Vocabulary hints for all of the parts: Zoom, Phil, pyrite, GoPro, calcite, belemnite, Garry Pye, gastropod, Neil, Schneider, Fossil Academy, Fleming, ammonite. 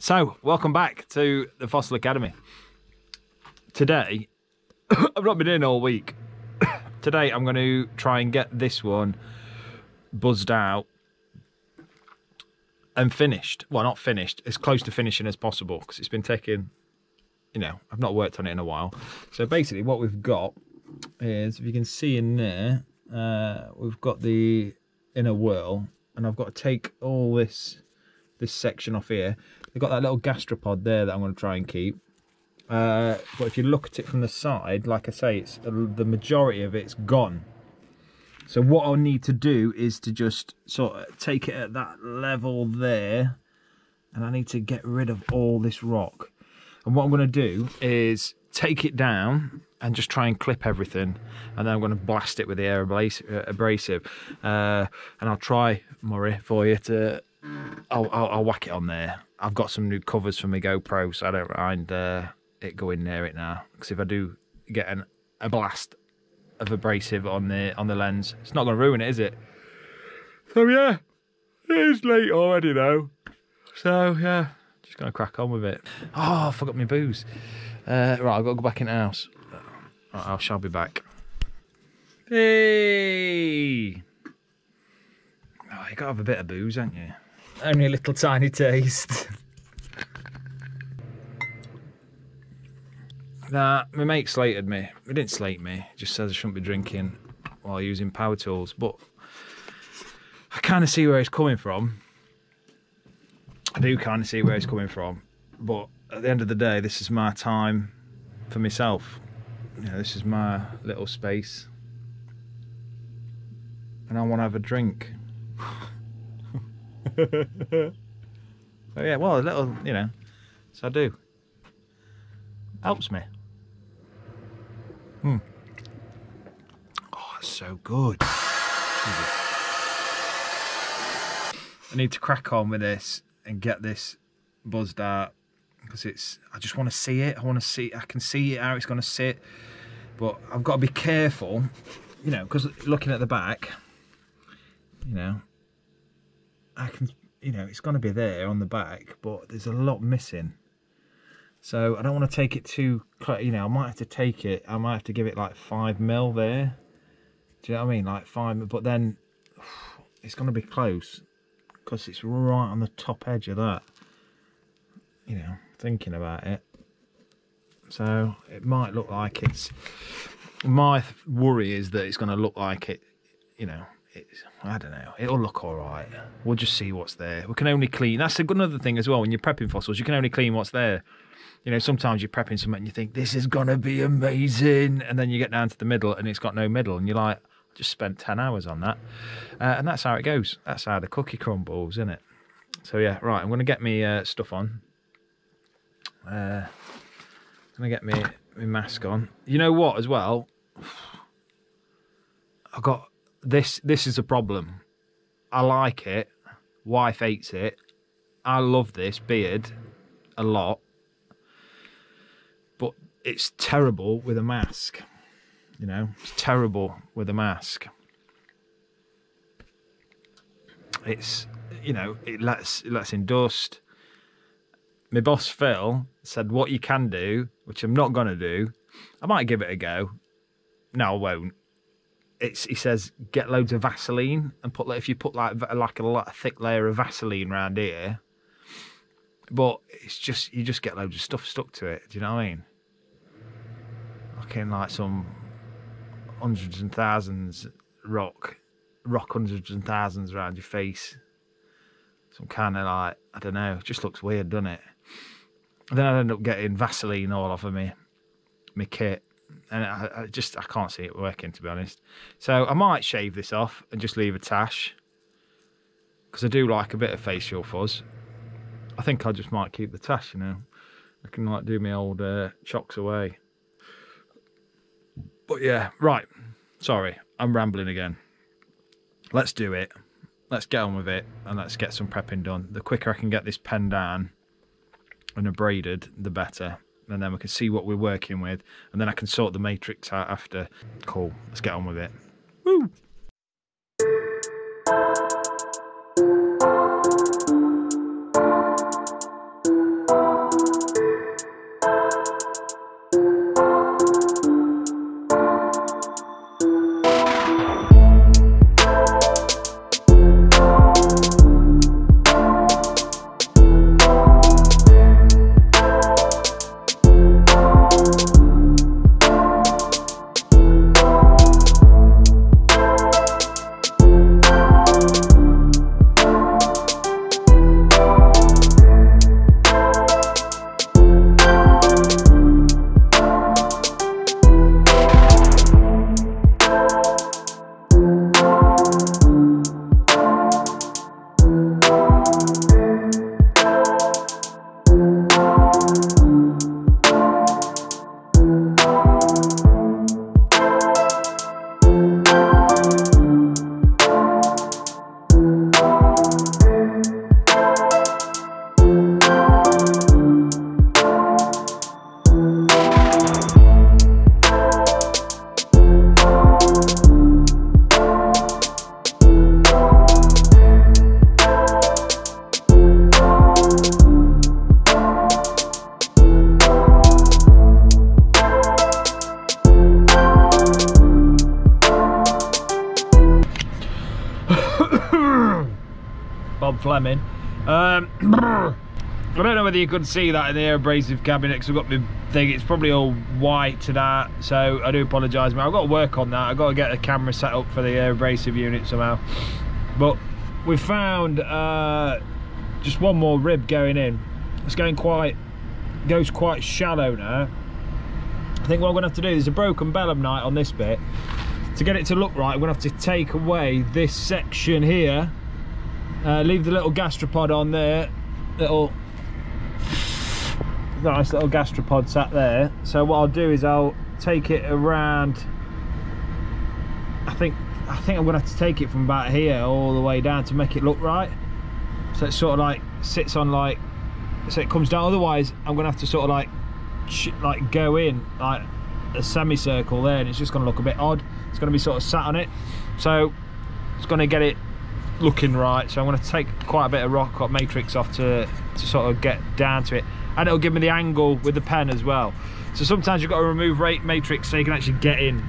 So, welcome back to the Fossil Academy. Today, I've not been in all week. Today, I'm going to try and get this one buzzed out and finished. Well, not finished, as close to finishing as possible, because it's been taking, you know, I've not worked on it in a while. So basically what we've got is, if you can see in there, we've got the inner whorl, and I've got to take all this section off here. They've got that little gastropod there that I'm going to try and keep. But if you look at it from the side, like I say, it's the majority of it's gone. So what I'll need to do is to just sort of take it at that level there, and I need to get rid of all this rock. And what I'm going to do is take it down and just try and clip everything, and then I'm going to blast it with the air abrasive. And I'll try, Murray, for you to... I'll whack it on there. I've got some new covers for my GoPro, so I don't mind it going near it now. Because if I do get a blast of abrasive on the lens, it's not going to ruin it, is it? So yeah, it is late already though. So yeah, just going to crack on with it. Oh, I forgot my booze. Right, I've got to go back in the house. Right, I shall be back. Hey! Oh, you got to have a bit of booze, haven't you? Only a little tiny taste. Nah, my mate slated me. He didn't slate me, he just says I shouldn't be drinking while using power tools, but I kind of see where he's coming from. I do kind of see where he's coming from, but at the end of the day, this is my time for myself. You know, this is my little space, and I want to have a drink. Oh yeah, well, a little, you know, so I do. Helps me. Hmm. Oh, that's so good. I need to crack on with this and get this buzzed out, because it's, I just want to see it. I can see it, how it's going to sit, but I've got to be careful, you know, because looking at the back, you know, I can, you know, it's going to be there on the back, but there's a lot missing. So I don't want to take it too, you know, I might have to take it, I might have to give it like 5mm there. Do you know what I mean? Like 5mm, but then it's going to be close because it's right on the top edge of that. You know, thinking about it. So it might look like it's, my worry is that it's going to look like it, you know, it's, I don't know, it'll look all right. We'll just see what's there. We can only clean. That's another thing as well, when you're prepping fossils, you can only clean what's there. You know, sometimes you're prepping something and you think, this is going to be amazing. And then you get down to the middle and it's got no middle. And you're like, I just spent 10 hours on that. And that's how it goes. That's how the cookie crumbles, isn't it? So yeah, right, I'm going to get me stuff on. I'm going to get me mask on. You know what, as well? I've got... This is a problem. I like it. Wife hates it. I love this beard a lot. But it's terrible with a mask. You know, it's terrible with a mask. It's, you know, it lets in dust. My boss, Phil, said what you can do, which I'm not going to do. I might give it a go. No, I won't. He says get loads of Vaseline and put, if you put like a thick layer of Vaseline around here, but it's just, you just get loads of stuff stuck to it. Do you know what I mean? Looking like some hundreds and thousands rock hundreds and thousands around your face. Some kind of like, I don't know, it just looks weird, doesn't it? And then I end up getting Vaseline all over my kit. And I can't see it working, to be honest. So I might shave this off and just leave a tash, because I do like a bit of facial fuzz. I think I just might keep the tash, you know. I can like do my old chocks away. But yeah, right. Sorry, I'm rambling again. Let's do it. Let's get on with it and let's get some prepping done. The quicker I can get this pen down and abraded, the better. And then we can see what we're working with, and then I can sort the matrix out after. Cool, let's get on with it. Woo! Bob Fleming. I don't know whether you could see that in the air abrasive cabinet because I've got my thing, it's probably all white to that, so I do apologise, man. I've got to work on that, I've got to get the camera set up for the air abrasive unit somehow. But we found just one more rib going in. It's going quite shallow now. I think what I'm going to have to do, there's a broken belemnite on this bit. To get it to look right, I'm going to have to take away this section here, leave the little gastropod on there, little... nice little gastropod sat there. So what I'll do is I'll take it around. I think I'm gonna have to take it from about here all the way down to make it look right, so it sort of like sits on like, so it comes down. Otherwise I'm gonna have to sort of like go in like a semicircle there, and it's just gonna look a bit odd. It's gonna be sort of sat on it, so it's gonna get it looking right. So I'm gonna take quite a bit of rock or matrix off to sort of get down to it, and it'll give me the angle with the pen as well. So sometimes you've got to remove matrix so you can actually get in.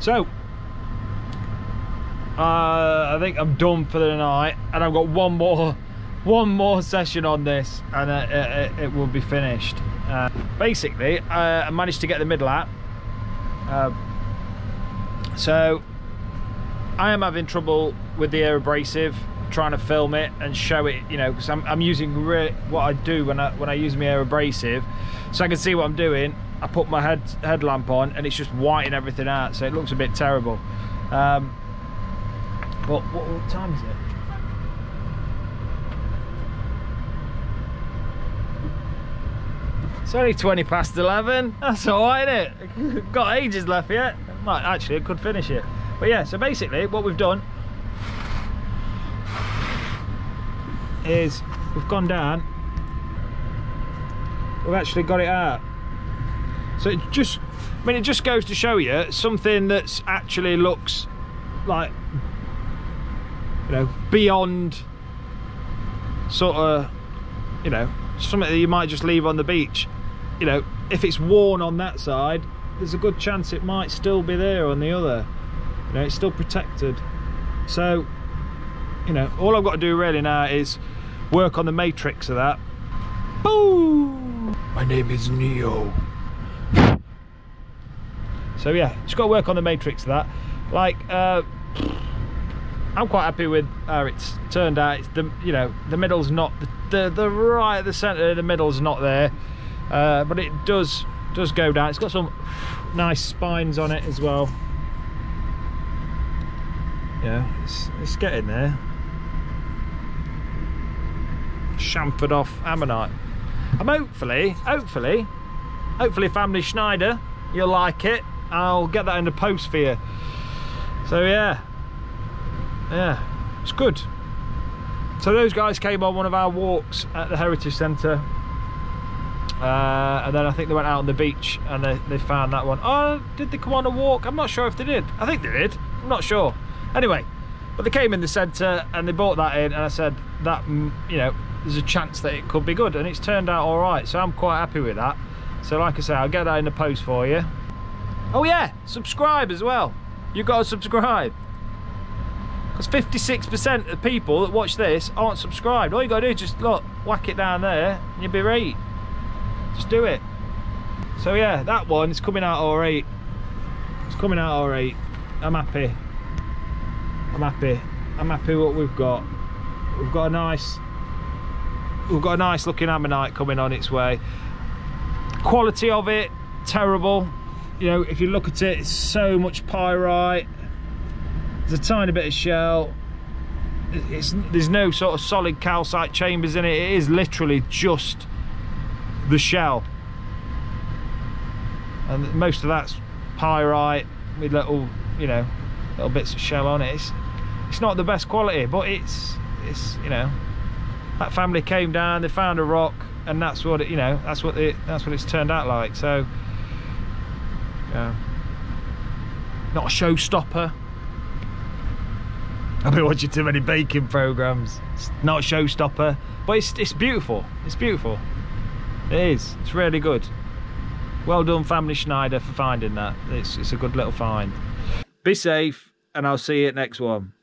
So, I think I'm done for the night, and I've got one more session on this, and it will be finished. Basically, I managed to get the middle out. So, I am having trouble with the air abrasive, trying to film it and show it, you know, because I'm using what I do when I use my air abrasive, so I can see what I'm doing. I put my headlamp on and it's just whiting everything out, so it looks a bit terrible. But what time is it? It's only 20 past 11. That's all right, isn't it? Got ages left yet. Might actually, I could finish it. But yeah, so basically what we've done is we've gone down. We've actually got it out. So it just, I mean, it just goes to show you something that's actually looks like, you know, beyond sort of, you know, something that you might just leave on the beach. You know, if it's worn on that side, there's a good chance it might still be there on the other. You know, it's still protected. So, you know, all I've got to do really now is work on the matrix of that. Boom! My name is Neil. So yeah, just got to work on the matrix of that. Like, I'm quite happy with how it's turned out. It's the, you know, the middle's not the right at the centre of the middle's not there, but it does go down. It's got some nice spines on it as well. Yeah, it's getting there. Chamfered off ammonite. I'm hopefully, family Schneider, you'll like it. I'll get that in the post for you. So yeah, it's good. So those guys came on one of our walks at the Heritage Centre, and then I think they went out on the beach and they found that one. Oh, did they come on a walk? I'm not sure if they did. I think they did, I'm not sure. Anyway, but they came in the centre and they bought that in, and I said that, you know, there's a chance that it could be good, and it's turned out all right, so I'm quite happy with that. So like I say, I'll get that in the post for you. Oh yeah, subscribe as well. You've got to subscribe. Because 56% of people that watch this aren't subscribed. All you got to do is just, look, whack it down there and you'll be right. Just do it. So yeah, that one is coming out all right. It's coming out all right. I'm happy. I'm happy. I'm happy what we've got. We've got a nice looking ammonite coming on its way. Quality of it, terrible. You know, if you look at it, it's so much pyrite. There's a tiny bit of shell. There's no sort of solid calcite chambers in it. It is literally just the shell, and most of that's pyrite with little, you know, little bits of shell on it. It's not the best quality, but it's you know, that family came down, they found a rock, and that's what it, you know, that's what it's turned out like. So yeah, not a showstopper. I've been watching too many baking programs. It's not a showstopper, but it's beautiful. It's beautiful. It is. It's really good. Well done, family Schneider, for finding that. It's a good little find. Be safe, and I'll see you at next one.